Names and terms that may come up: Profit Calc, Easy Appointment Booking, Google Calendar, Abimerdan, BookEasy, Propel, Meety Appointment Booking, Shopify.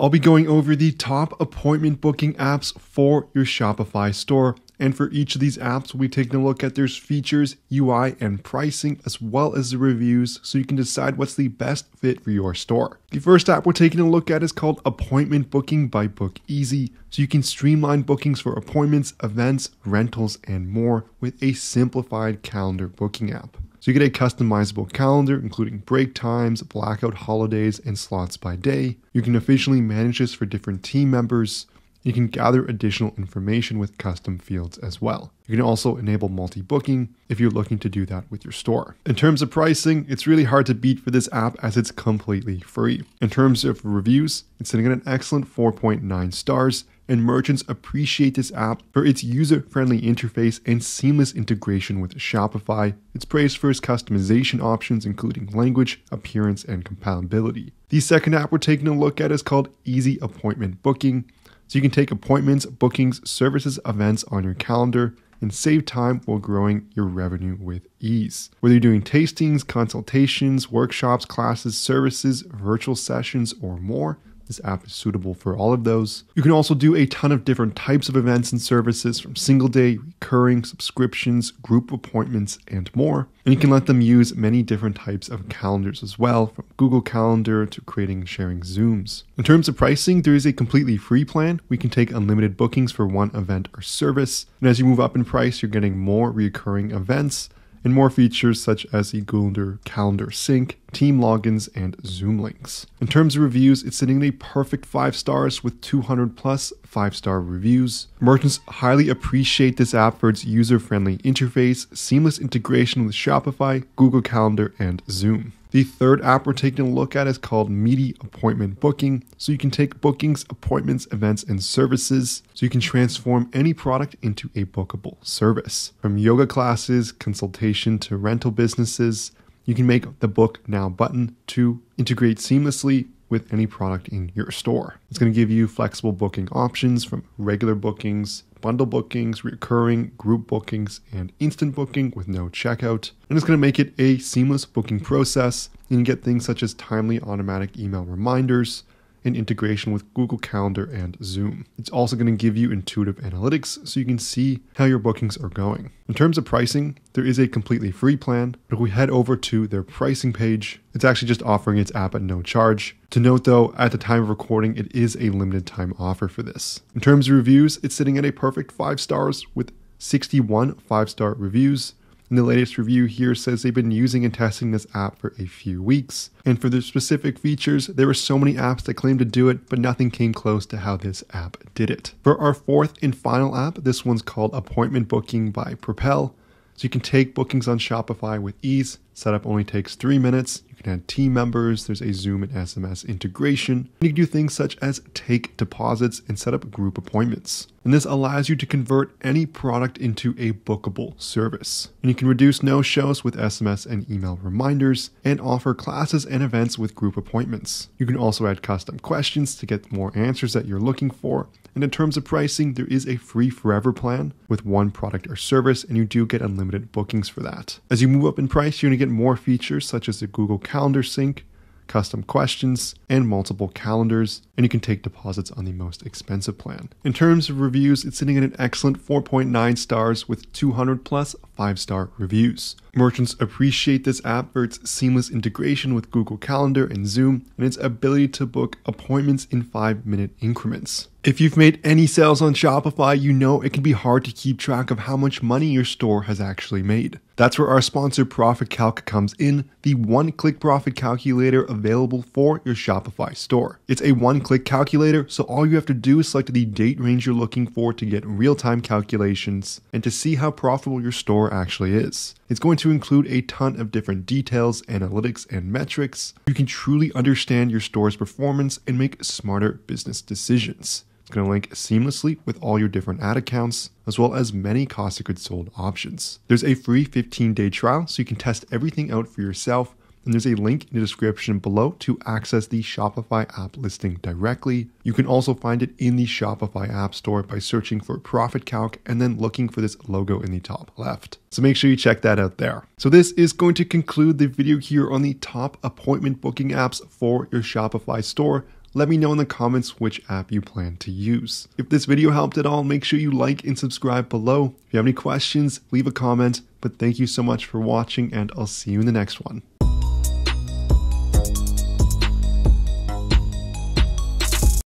I'll be going over the top appointment booking apps for your Shopify store. And for each of these apps, we'll be taking a look at their features, UI, and pricing, as well as the reviews, so you can decide what's the best fit for your store. The first app we're taking a look at is called Appointment Booking by BookEasy, so you can streamline bookings for appointments, events, rentals, and more with a simplified calendar booking app. So you get a customizable calendar, including break times, blackout holidays, and slots by day. You can efficiently manage this for different team members. You can gather additional information with custom fields as well. You can also enable multi-booking if you're looking to do that with your store. In terms of pricing, it's really hard to beat for this app as it's completely free. In terms of reviews, it's sitting at an excellent 4.9 stars, and merchants appreciate this app for its user-friendly interface and seamless integration with Shopify. It's praised for its customization options, including language, appearance, and compatibility. The second app we're taking a look at is called Easy Appointment Booking. So you can take appointments, bookings, services, events on your calendar and save time while growing your revenue with ease. Whether you're doing tastings, consultations, workshops, classes, services, virtual sessions, or more, this app is suitable for all of those. You can also do a ton of different types of events and services, from single day, recurring, subscriptions, group appointments, and more. And you can let them use many different types of calendars as well, from Google Calendar to creating and sharing Zooms. In terms of pricing, there is a completely free plan. We can take unlimited bookings for one event or service. And as you move up in price, you're getting more recurring events and more features such as the Google Calendar Sync, team logins, and Zoom links. In terms of reviews, it's sitting at a perfect 5 stars with 200 plus 5-star reviews. Merchants highly appreciate this app for its user-friendly interface, seamless integration with Shopify, Google Calendar, and Zoom. The third app we're taking a look at is called Meety Appointment Booking. So you can take bookings, appointments, events, and services. So you can transform any product into a bookable service. From yoga classes, consultation to rental businesses, you can make the Book Now button to integrate seamlessly with any product in your store. It's going to give you flexible booking options, from regular bookings, bundle bookings, recurring, group bookings, and instant booking with no checkout. And it's going to make it a seamless booking process. You can get things such as timely automatic email reminders and integration with Google Calendar and Zoom. It's also going to give you intuitive analytics so you can see how your bookings are going. In terms of pricing, there is a completely free plan, but if we head over to their pricing page, it's actually just offering its app at no charge. To note though, at the time of recording, it is a limited time offer for this. In terms of reviews, it's sitting at a perfect 5 stars with 61 5-star reviews. And the latest review here says they've been using and testing this app for a few weeks. And for the specific features, there were so many apps that claimed to do it, but nothing came close to how this app did it. For our fourth and final app, this one's called Appointment Booking by Propel. So you can take bookings on Shopify with ease. Setup only takes 3 minutes. You can add team members. There's a Zoom and SMS integration. You can do things such as take deposits and set up group appointments. And this allows you to convert any product into a bookable service. And you can reduce no-shows with SMS and email reminders, and offer classes and events with group appointments. You can also add custom questions to get more answers that you're looking for. And in terms of pricing, there is a free forever plan with one product or service, and you do get unlimited bookings for that. As you move up in price, you're going to get more features such as the Google Calendar Sync, custom questions, and multiple calendars, and you can take deposits on the most expensive plan. In terms of reviews, it's sitting at an excellent 4.9 stars with 200 plus 5-star reviews. Merchants appreciate this app for its seamless integration with Google Calendar and Zoom, and its ability to book appointments in 5-minute increments. If you've made any sales on Shopify, you know it can be hard to keep track of how much money your store has actually made. That's where our sponsor Profit Calc comes in, the one-click profit calculator available for your Shopify store. It's a one-click calculator, so all you have to do is select the date range you're looking for to get real-time calculations and to see how profitable your store actually is. It's going to include a ton of different details, analytics, and metrics. You can truly understand your store's performance and make smarter business decisions. It's going to link seamlessly with all your different ad accounts, as well as many cost of goods sold options. There's a free 15-day trial, so you can test everything out for yourself. And there's a link in the description below to access the Shopify app listing directly. You can also find it in the Shopify app store by searching for Profit Calc and then looking for this logo in the top left. So make sure you check that out there. So this is going to conclude the video here on the top appointment booking apps for your Shopify store. Let me know in the comments which app you plan to use. If this video helped at all, make sure you like and subscribe below. If you have any questions, leave a comment, but thank you so much for watching and I'll see you in the next one.